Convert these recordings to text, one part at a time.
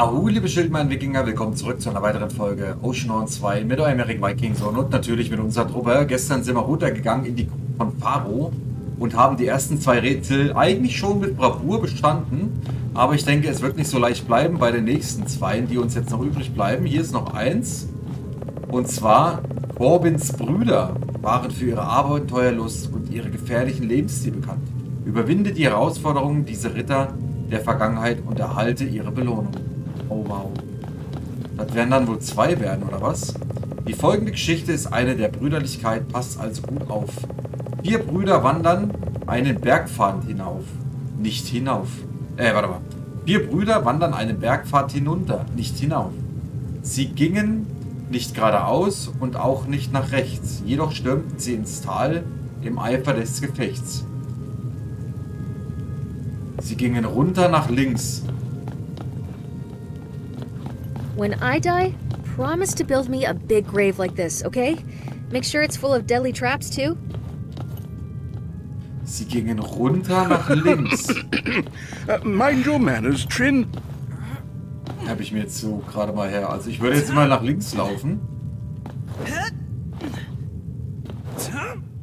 Ahu, liebe Schildmann Wikinger, willkommen zurück zu einer weiteren Folge Oceanhorn 2 mit eurem Eric Vikingson und natürlich mit unserer Truppe. Gestern sind wir runtergegangen in die Gruppe von Faro und haben die ersten zwei Rätsel eigentlich schon mit Bravour bestanden. Aber ich denke, es wird nicht so leicht bleiben bei den nächsten zwei, die uns jetzt noch übrig bleiben. Hier ist noch eins. Und zwar, Corbins Brüder waren für ihre Abenteuerlust und ihre gefährlichen Lebensstil bekannt. Überwinde die Herausforderungen dieser Ritter der Vergangenheit und erhalte ihre Belohnung. Oh wow. Das werden dann wohl zwei werden, oder was? Die folgende Geschichte ist eine der Brüderlichkeit, passt also gut auf. 4 Brüder wandern einen Bergpfad hinauf. Nicht hinauf. Warte mal. 4 Brüder wandern einen Bergpfad hinunter, nicht hinauf. Sie gingen nicht geradeaus und auch nicht nach rechts. Jedoch stürmten sie ins Tal im Eifer des Gefechts. Sie gingen runter nach links. When I die, promise to build me a big grave like this, okay? Make sure it's full of deadly traps too. Sie gingen runter nach links. Mind your manners, Trin. Habe ich mir jetzt so gerade mal her. Also ich würde jetzt mal nach links laufen.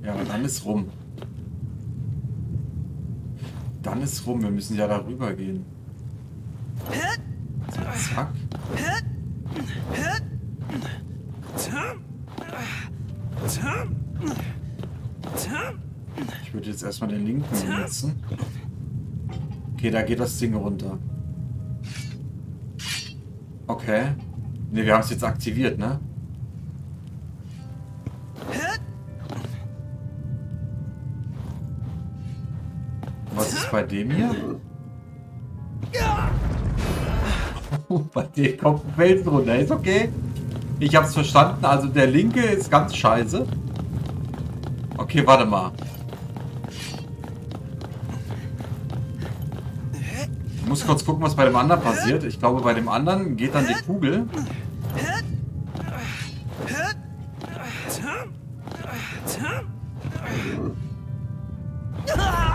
Ja, aber dann ist rum. Dann ist rum. Wir müssen ja da rüber gehen. So, zack. Ich würde jetzt erstmal den linken benutzen. Okay, da geht das Ding runter. Okay. Ne, wir haben es jetzt aktiviert, ne? Was ist bei dem hier? Bei dem kommt ein Felsen runter. Ist okay. Ich hab's verstanden. Also der linke ist ganz scheiße. Okay, warte mal. Ich muss kurz gucken, was bei dem anderen passiert. Ich glaube, bei dem anderen geht dann die Kugel.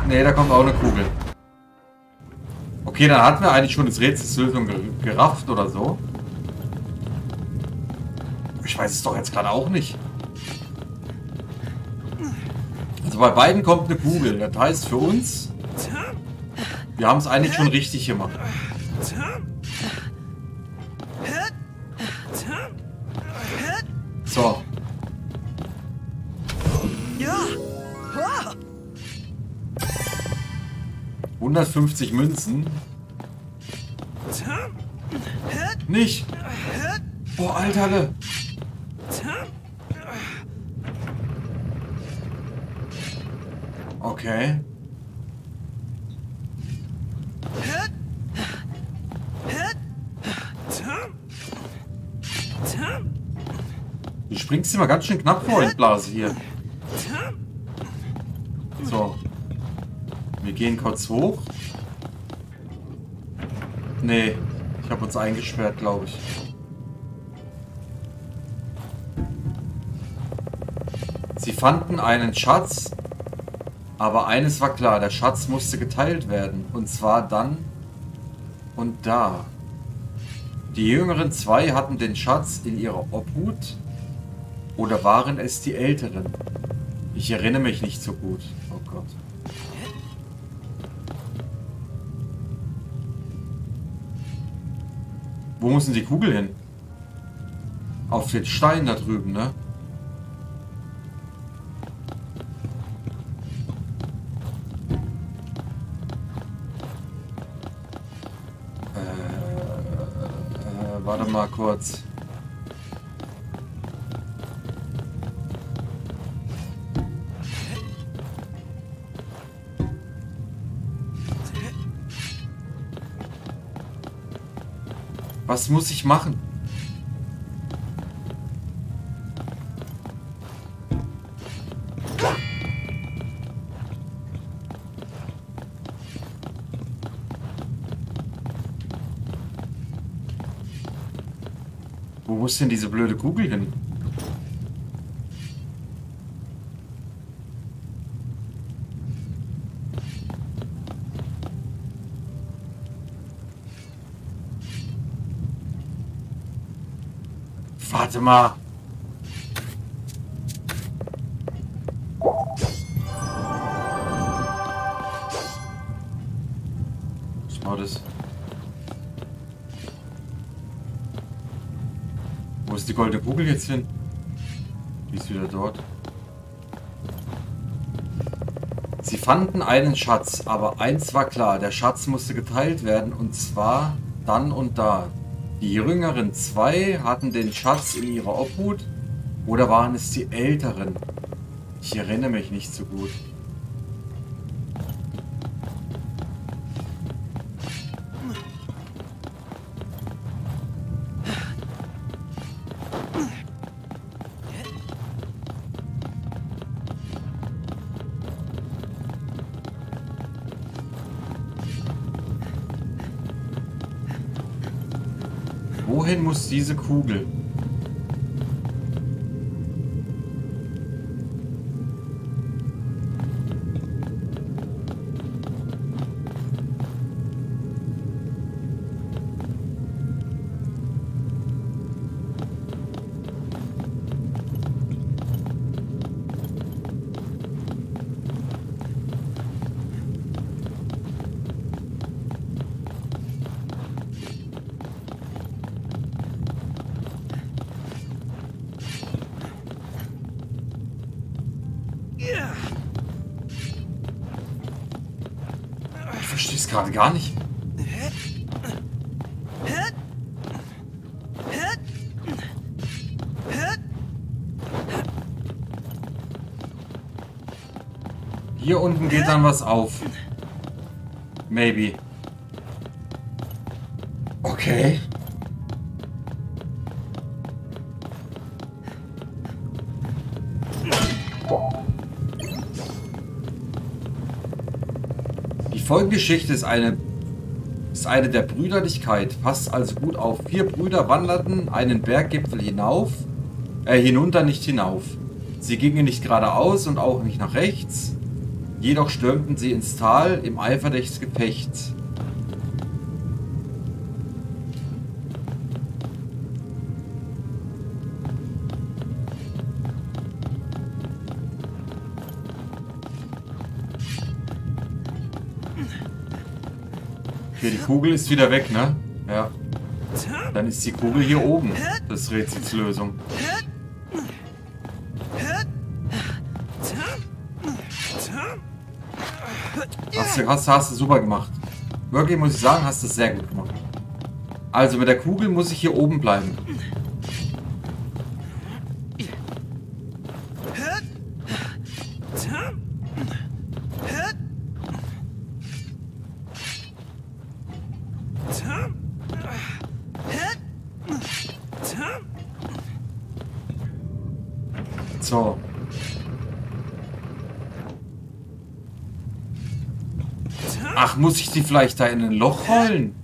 Ne, da kommt auch eine Kugel. Okay, dann hatten wir eigentlich schon das Rätselslösung gerafft oder so. Ich weiß es doch jetzt gerade auch nicht. Also bei beiden kommt eine Kugel. Das heißt für uns, wir haben es eigentlich schon richtig gemacht. So. Ja. 150 Münzen. Nicht. Boah, Alter. Okay. Du springst immer ganz schön knapp vor in Blase hier. So. Wir gehen kurz hoch. Nee, ich habe uns eingesperrt, glaube ich. Sie fanden einen Schatz, aber eines war klar, der Schatz musste geteilt werden. Und zwar dann und da. Die jüngeren zwei hatten den Schatz in ihrer Obhut, oder waren es die Älteren? Ich erinnere mich nicht so gut. Oh Gott. Wo muss denn die Kugel hin? Auf den Stein da drüben, ne? Warte mal kurz. Was muss ich machen? Wo muss denn diese blöde Kugel hin? Warte mal. Was war das? Wo ist die goldene Kugel jetzt hin? Die ist wieder dort. Sie fanden einen Schatz, aber eins war klar, der Schatz musste geteilt werden, und zwar dann und da. Die jüngeren zwei hatten den Schatz in ihrer Obhut, oder waren es die älteren? Ich erinnere mich nicht so gut. Wohin muss diese Kugel? Ich verstehe es gerade gar nicht. Hier unten geht dann was auf. Maybe. Okay. Die Folgegeschichte ist eine der Brüderlichkeit. Passt also gut auf. 4 Brüder wanderten einen Berggipfel hinunter, nicht hinauf. Sie gingen nicht geradeaus und auch nicht nach rechts. Jedoch stürmten sie ins Tal im Eifer des Gefechts. Okay, die Kugel ist wieder weg, ne? Ja. Dann ist die Kugel hier oben. Das Rätselslösung. Hast du super gemacht. Wirklich, muss ich sagen, hast du es sehr gut gemacht. Also mit der Kugel muss ich hier oben bleiben. So. Ach, muss ich die vielleicht da in ein Loch rollen?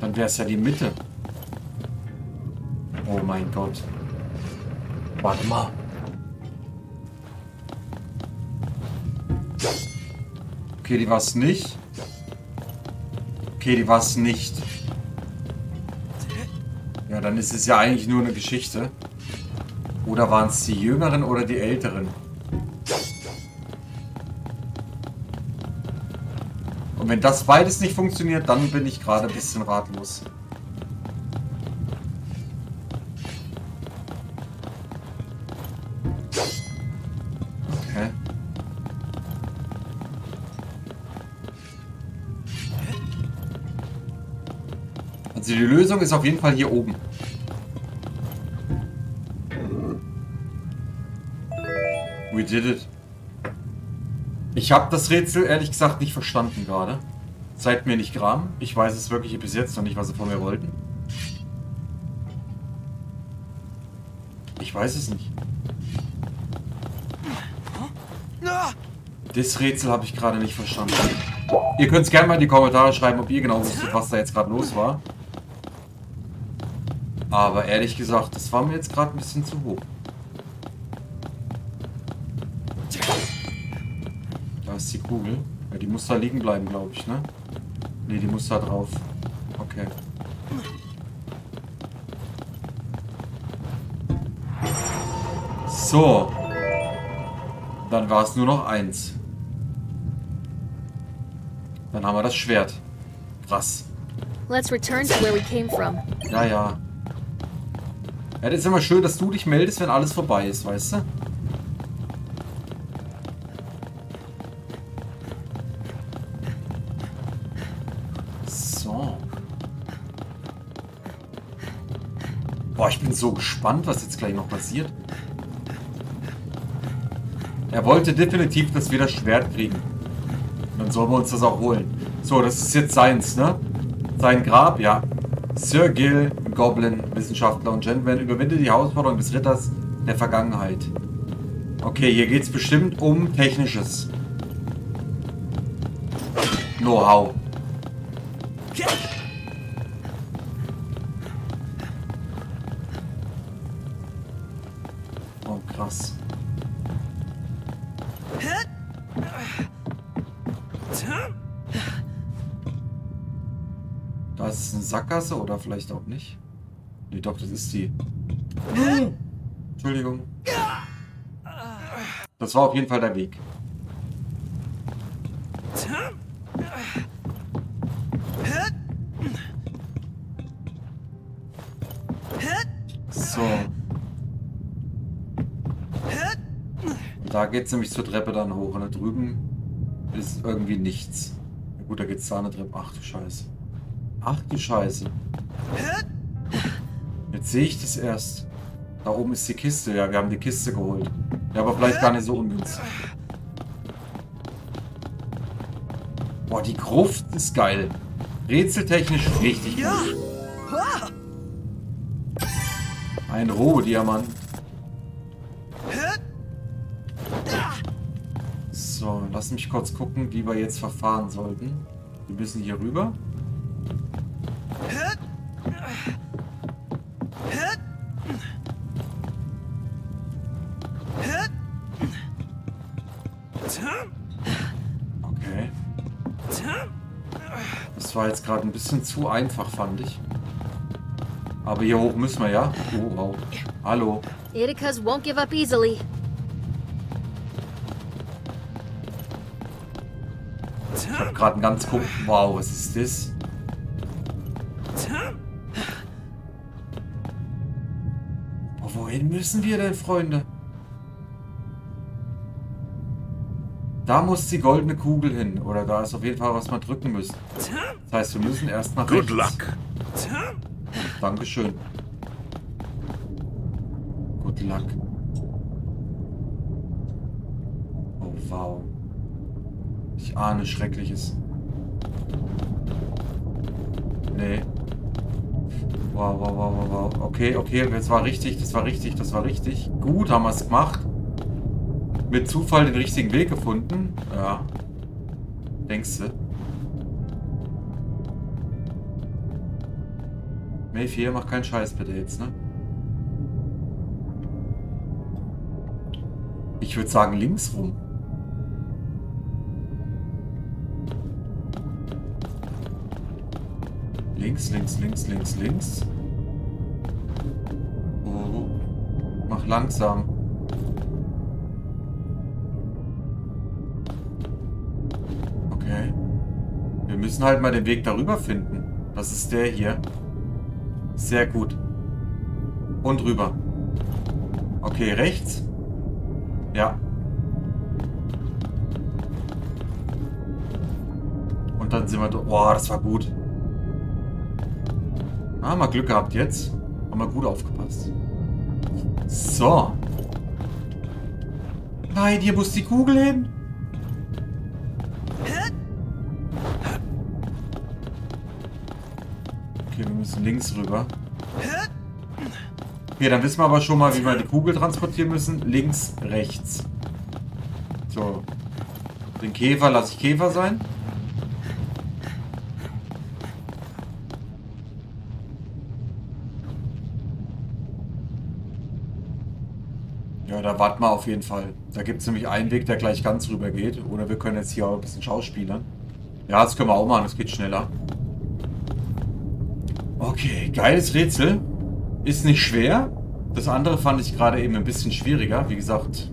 Dann wäre es ja die Mitte. Oh mein Gott. Warte mal. Okay, die war's nicht. Okay, die war's nicht. Ja, dann ist es ja eigentlich nur eine Geschichte. Oder waren es die Jüngeren oder die Älteren? Und wenn das beides nicht funktioniert, dann bin ich gerade ein bisschen ratlos. Die Lösung ist auf jeden Fall hier oben. We did it. Ich habe das Rätsel ehrlich gesagt nicht verstanden gerade. Seid mir nicht gram. Ich weiß es wirklich bis jetzt noch nicht, was sie von mir wollten. Ich weiß es nicht. Das Rätsel habe ich gerade nicht verstanden. Ihr könnt es gerne mal in die Kommentare schreiben, ob ihr genau wusstet, was da jetzt gerade los war. Aber ehrlich gesagt, das war mir jetzt gerade ein bisschen zu hoch. Da ist die Kugel. Ja, die muss da liegen bleiben, glaube ich, ne? Ne, die muss da drauf. Okay. So. Dann war es nur noch eins. Dann haben wir das Schwert. Krass. Let's return to where we came from. Ja, ja. Ja, das ist immer schön, dass du dich meldest, wenn alles vorbei ist, weißt du? So. Boah, ich bin so gespannt, was jetzt gleich noch passiert. Er wollte definitiv, dass wir das Schwert kriegen. Dann sollen wir uns das auch holen. So, das ist jetzt seins, ne? Sein Grab, ja. Sir Gil, Goblin, Wissenschaftler und Gentleman, überwindet die Herausforderung des Ritters der Vergangenheit. Okay, hier geht's bestimmt um technisches Know-how. Oh, krass. Das ist eine Sackgasse oder vielleicht auch nicht. Nee, doch, das ist die. Entschuldigung. Das war auf jeden Fall der Weg. So. Und da geht es nämlich zur Treppe dann hoch. Und da drüben ist irgendwie nichts. Na gut, da geht es da eine Treppe. Ach du Scheiße. Ach du Scheiße. Jetzt sehe ich das erst. Da oben ist die Kiste. Ja, wir haben die Kiste geholt. Ja, aber vielleicht gar nicht so ungünstig. Boah, die Gruft ist geil. Rätseltechnisch richtig gut. Ein Rohdiamant. So, lass mich kurz gucken, wie wir jetzt verfahren sollten. Wir müssen hier rüber. Okay. Das war jetzt gerade ein bisschen zu einfach, fand ich. Aber hier hoch müssen wir, ja? Oh, wow. Hallo. Ithaca's won't give up easily. Ich habe gerade einen ganz gucken. Wow, was ist das? Oh, wohin müssen wir denn, Freunde? Da muss die goldene Kugel hin. Oder da ist auf jeden Fall was wir drücken müssen. Das heißt, wir müssen erst nach rechts. Good luck. Dankeschön. Good luck. Oh, wow. Ich ahne Schreckliches. Nee. Wow, wow, wow, wow, wow. Okay, okay, das war richtig, das war richtig, das war richtig. Gut, haben wir es gemacht. Mit Zufall den richtigen Weg gefunden. Ja. Denkst du? Maeve, hier, mach keinen Scheiß bitte jetzt, ne? Ich würde sagen links rum. Links, links, links, links, links. Oh. Mach langsam. Okay. Wir müssen halt mal den Weg darüber finden. Das ist der hier. Sehr gut. Und rüber. Okay, rechts. Ja. Und dann sind wir... Oh, das war gut. Haben wir Glück gehabt jetzt. Haben wir gut aufgepasst. So. Nein, hier muss die Kugel hin. Okay, wir müssen links rüber. Okay, dann wissen wir aber schon mal, wie wir die Kugel transportieren müssen. Links, rechts. So. Den Käfer lasse ich Käfer sein. Da warten wir auf jeden Fall. Da gibt es nämlich einen Weg, der gleich ganz rüber geht. Oder wir können jetzt hier auch ein bisschen schauspielern. Ja, das können wir auch machen. Das geht schneller. Okay, geiles Rätsel. Ist nicht schwer. Das andere fand ich gerade eben ein bisschen schwieriger. Wie gesagt,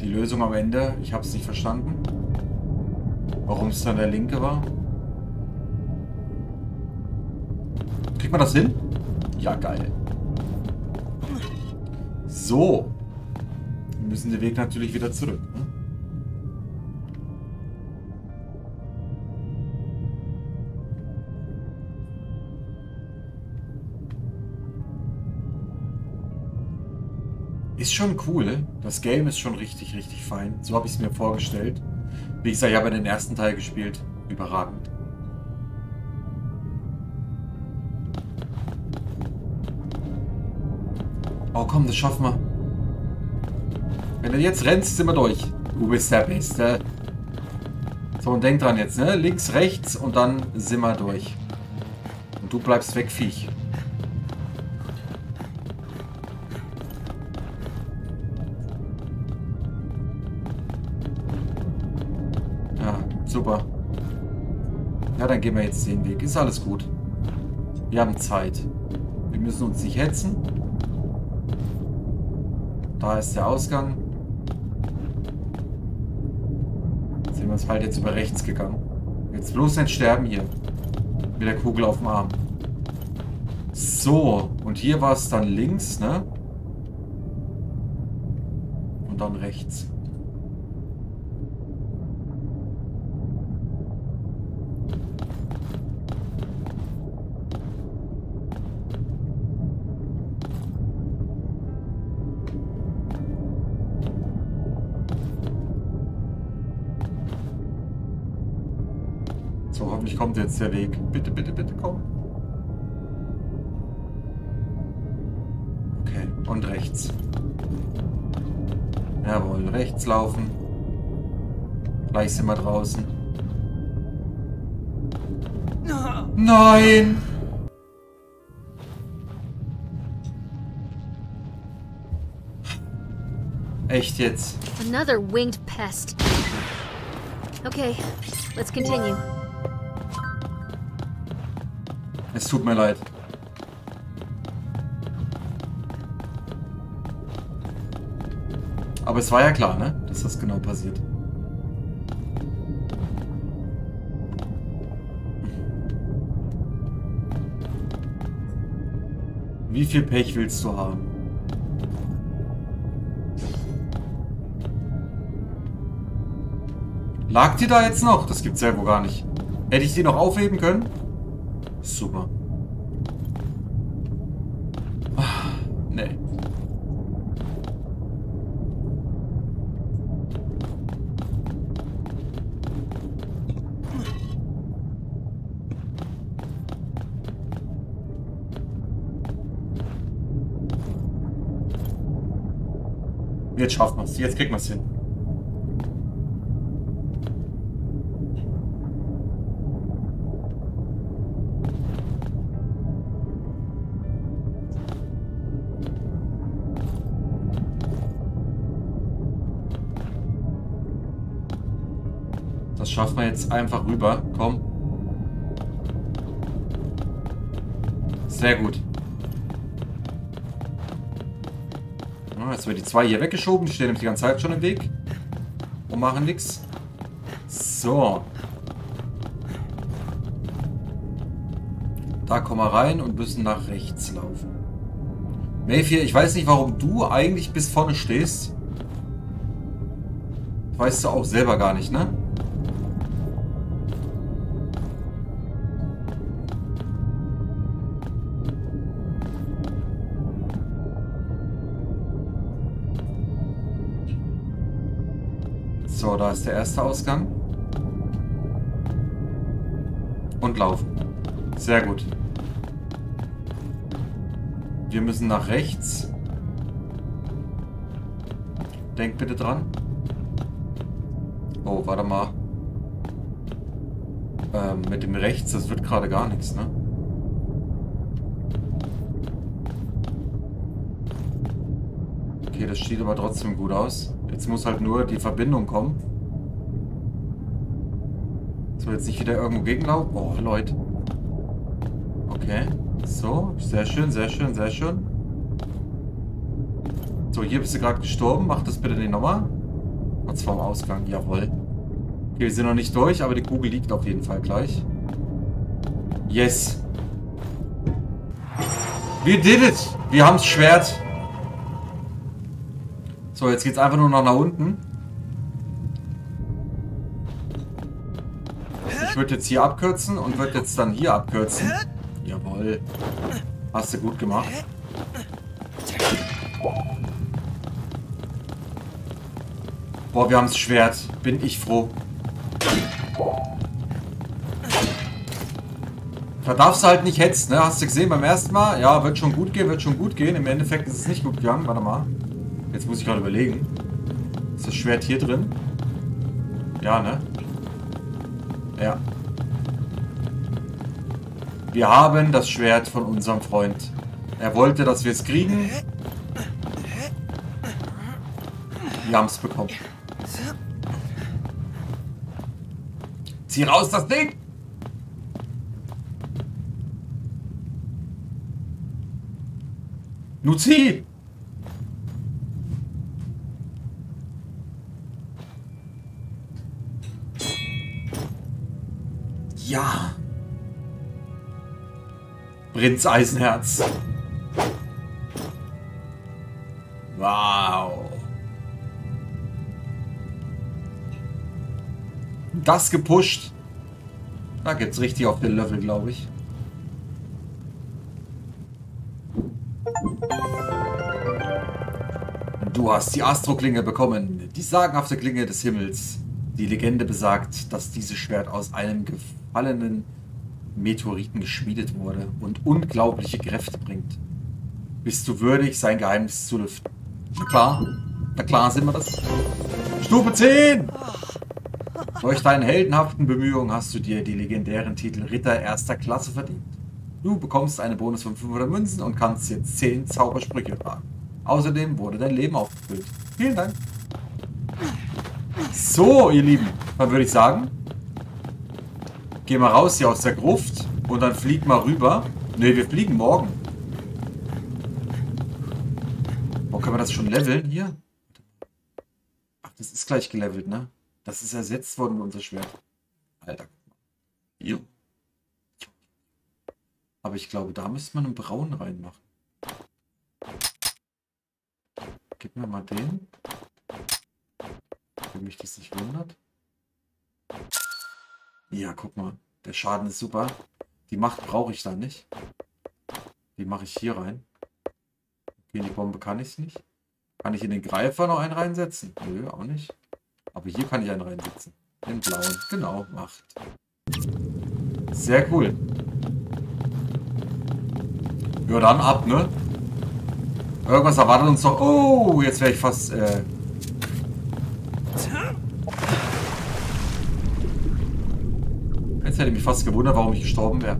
die Lösung am Ende, ich habe es nicht verstanden. Warum es dann der linke war. Kriegt man das hin? Ja, geil. So. Wir müssen den Weg natürlich wieder zurück. Ne? Ist schon cool. Das Game ist schon richtig, richtig fein. So habe ich es mir vorgestellt. Wie gesagt, ich habe den ersten Teil gespielt. Überragend. Oh komm, das schaffen wir. Wenn du jetzt rennst, sind wir durch. Du bist der Beste. So, und denk dran jetzt, ne? Links, rechts und dann sind wir durch. Und du bleibst weg, Viech. Ja, super. Ja, dann gehen wir jetzt den Weg. Ist alles gut. Wir haben Zeit. Wir müssen uns nicht hetzen. Da ist der Ausgang. Jetzt sind wir uns halt jetzt über rechts gegangen. Jetzt bloß nicht sterben hier. Mit der Kugel auf dem Arm. So. Und hier war es dann links, ne? Und dann rechts. Kommt jetzt der Weg. Bitte, bitte, bitte, komm. Okay, und rechts. Jawohl, rechts laufen. Gleich sind wir draußen. Nein! Echt jetzt? Another winged pest. Okay, let's continue. Es tut mir leid. Aber es war ja klar, ne? Dass das genau passiert. Wie viel Pech willst du haben? Lag die da jetzt noch? Das gibt's ja wohl gar nicht. Hätte ich die noch aufheben können? Super. Ach, nee. Jetzt schafft man es. Jetzt kriegt man es hin. Schaffen wir jetzt einfach rüber. Komm. Sehr gut. Ah, jetzt wird die zwei hier weggeschoben. Die stehen nämlich die ganze Zeit schon im Weg. Und machen nichts. So. Da kommen wir rein und müssen nach rechts laufen. Mayfield, ich weiß nicht, warum du eigentlich bis vorne stehst. Weißt du auch selber gar nicht, ne? So, da ist der erste Ausgang. Und laufen. Sehr gut. Wir müssen nach rechts. Denkt bitte dran. Oh, warte mal. Mit dem rechts, das wird gerade gar nichts, ne? Okay, das sieht aber trotzdem gut aus. Jetzt muss halt nur die Verbindung kommen. So, jetzt nicht wieder irgendwo gegenlaufen. Oh, Leute. Okay. So, sehr schön, sehr schön, sehr schön. So, hier bist du gerade gestorben. Mach das bitte nicht nochmal. Und zwar am Ausgang, jawohl. Okay, wir sind noch nicht durch, aber die Kugel liegt auf jeden Fall gleich. Yes. We did it. Wir haben's Schwert. So, jetzt geht's einfach nur noch nach unten. Ich würde jetzt hier abkürzen und würde jetzt dann hier abkürzen. Jawohl. Hast du gut gemacht. Boah, wir haben's Schwert. Bin ich froh. Da darfst du halt nicht hetzen, ne? Hast du gesehen beim ersten Mal? Ja, wird schon gut gehen, wird schon gut gehen. Im Endeffekt ist es nicht gut gegangen. Warte mal. Jetzt muss ich gerade überlegen. Ist das Schwert hier drin? Ja, ne? Ja. Wir haben das Schwert von unserem Freund. Er wollte, dass wir es kriegen. Wir haben es bekommen. Zieh raus, das Ding! Nun zieh! Ja! Prinz Eisenherz! Wow! Das gepusht! Da geht's richtig auf den Löffel, glaube ich. Du hast die Astroklinge bekommen, die sagenhafte Klinge des Himmels. Die Legende besagt, dass dieses Schwert aus einem gefallenen Meteoriten geschmiedet wurde und unglaubliche Kräfte bringt. Bist du würdig, sein Geheimnis zu lüften? Na klar sind wir das. Stufe 10! Durch deine heldenhaften Bemühungen hast du dir die legendären Titel Ritter erster Klasse verdient. Du bekommst einen Bonus von 500 Münzen und kannst jetzt 10 Zaubersprüche tragen. Außerdem wurde dein Leben aufgefüllt. Vielen Dank. So, ihr Lieben. Dann würde ich sagen, gehen wir raus hier aus der Gruft und dann fliegen wir rüber. Ne, wir fliegen morgen. Boah, können wir das schon leveln hier? Ach, das ist gleich gelevelt, ne? Das ist ersetzt worden, unser Schwert. Alter. Jo. Aber ich glaube, da müsste man einen Braun reinmachen. Gib mir mal den. Wenn mich das nicht wundert. Ja, guck mal. Der Schaden ist super. Die Macht brauche ich da nicht. Die mache ich hier rein. Okay, die Bombe kann ich nicht. Kann ich in den Greifer noch einen reinsetzen? Nö, auch nicht. Aber hier kann ich einen reinsetzen. Den blauen. Genau, Macht. Sehr cool. Ja, dann ab, ne? Irgendwas erwartet uns doch. Oh, jetzt wäre ich fast. Jetzt hätte ich mich fast gewundert, warum ich gestorben wäre.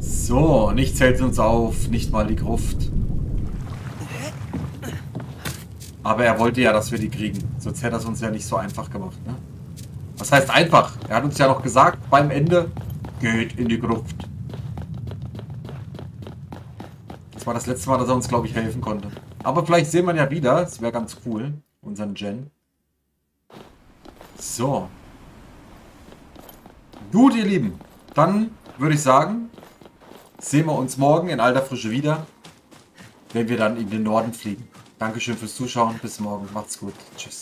So, nichts hält uns auf, nicht mal die Gruft. Aber er wollte ja, dass wir die kriegen. Sonst hätte er es uns ja nicht so einfach gemacht, ne? Was heißt einfach? Er hat uns ja noch gesagt, beim Ende geht in die Gruft. Das war das letzte Mal, dass er uns, glaube ich, helfen konnte. Aber vielleicht sehen wir ihn ja wieder. Das wäre ganz cool. Unseren Gen. So. Gut, ihr Lieben. Dann würde ich sagen, sehen wir uns morgen in alter Frische wieder, wenn wir dann in den Norden fliegen. Dankeschön fürs Zuschauen. Bis morgen. Macht's gut. Tschüss.